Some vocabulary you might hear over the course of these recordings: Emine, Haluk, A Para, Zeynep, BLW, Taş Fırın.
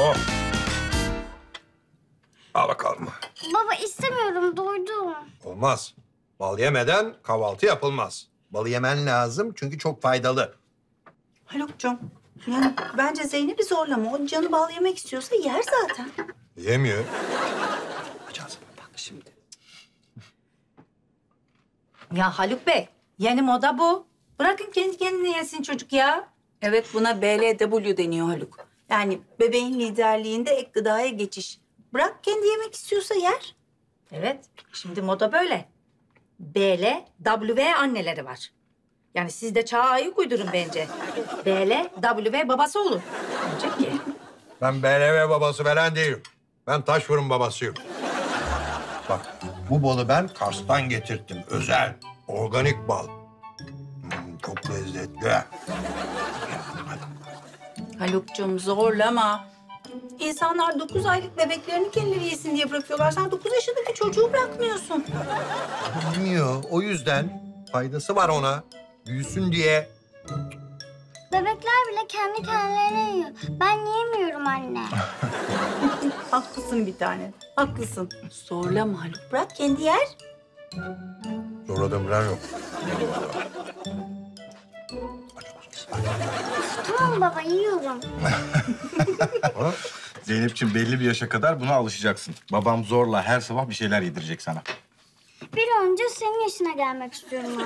Oh. Al bakalım. Baba istemiyorum, doydum. Olmaz. Bal yemeden kahvaltı yapılmaz. Balı yemen lazım çünkü çok faydalı. Haluk'cum, yani bence Zeynep'i zorlama. O canı bal yemek istiyorsa yer zaten. Yemiyor. Yapacağız bak şimdi. Ya Haluk Bey, yeni moda bu. Bırakın kendi kendine yesin çocuk ya. Evet, buna BLW deniyor Haluk. Yani bebeğin liderliğinde ek gıdaya geçiş. Bırak kendi yemek istiyorsa yer. Evet, şimdi moda böyle. BLW anneleri var. Yani siz de çağa ayık uydurun bence. BLW babası olun. Olacak ki. Ben BLW babası falan değilim. Ben taş fırın babasıyım. Bak, bu balı ben Kars'tan getirttim. Özel, organik bal. Çok lezzetli. Haluk'cum zorlama. İnsanlar 9 aylık bebeklerini kendileri yesin diye bırakıyorlar. Sen 9 yaşındaki çocuğu bırakmıyorsun. Bilmiyor. O yüzden faydası var ona. Büyüsün diye. Bebekler bile kendi kendilerine yiyor. Ben yiyemiyorum anne. Haklısın bir tane. Haklısın. Zorlama Haluk. Bırak kendi yer. Zorladım falan yok. Tamam baba, yiyorum. Zeynep'ciğim belli bir yaşa kadar buna alışacaksın. Babam zorla her sabah bir şeyler yedirecek sana. Bir önce senin yaşına gelmek istiyorum abi.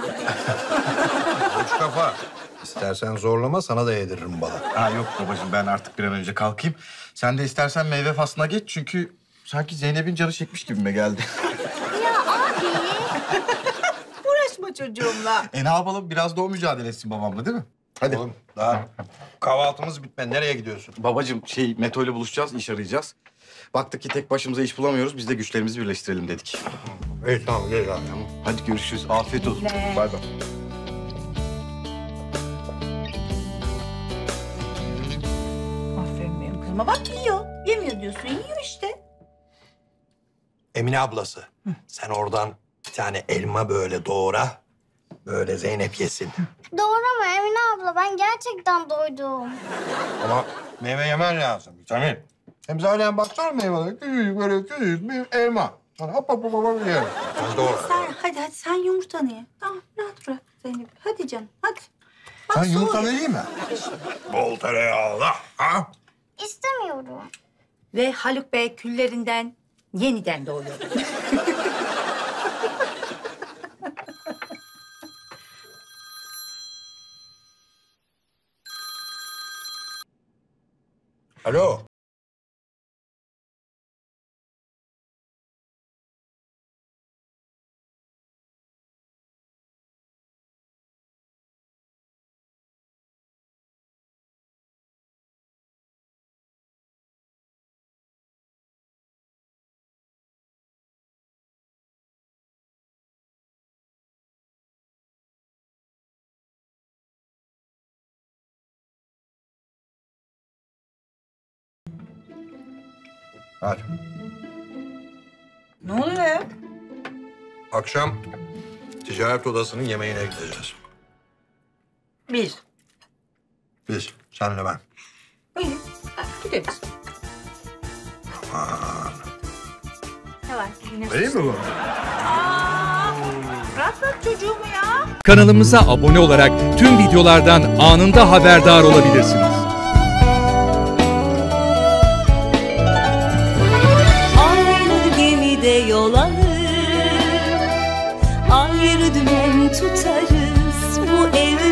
Uç kafa. İstersen zorlama, sana da yediririm balık. Ha yok babacığım, ben artık bir an önce kalkayım. Sen de istersen meyve faslına geç çünkü sanki Zeynep'in canı çekmiş gibime geldi. Ya abi. Uğraşma çocuğumla. Ne yapalım, biraz da o mücadele etsin babamla değil mi? Hadi. Oğlum daha kahvaltımız bitmedi. Nereye gidiyorsun? Babacığım Meto ile buluşacağız, iş arayacağız. Baktık ki tek başımıza iş bulamıyoruz. Biz de güçlerimizi birleştirelim dedik. İyi tamam, gel abi. Tamam. Hadi görüşürüz. Afiyet olsun. Bay bay. Aferin benim kızıma. Bak yiyor. Yemiyor diyorsun. Yiyor işte. Emine ablası. Hı. Sen oradan bir tane elma böyle doğra. Böyle Zeynep yesin. Doğru mu Emine abla? Ben gerçekten doydum. Ama meyve yemen lazım, vitamin. Hem zaten baksana meyveleri, küçücük böyle küçücük bir elma. Hop hop hop hop yiyelim. Doğru. Hadi sen yumurtanı ye. Tamam, rahat bırak Zeynep. Hadi canım, hadi. Sen yumurtanı yiyeyim mi? Bol tereyağlı, ha? İstemiyorum. Ve Haluk Bey küllerinden yeniden doğuyor. Alo. Hadi. Ne oluyor ya? Akşam ticaret odasının yemeğine gideceğiz. Biz? Biz, senle ben. İyi, gideriz. Aman. Ne var? Değil mi bu? Aa, bırak çocuğumu ya. Kanalımıza abone olarak tüm videolardan anında haberdar olabilirsiniz. Yol alır, ayrı dümen tutarız bu evi.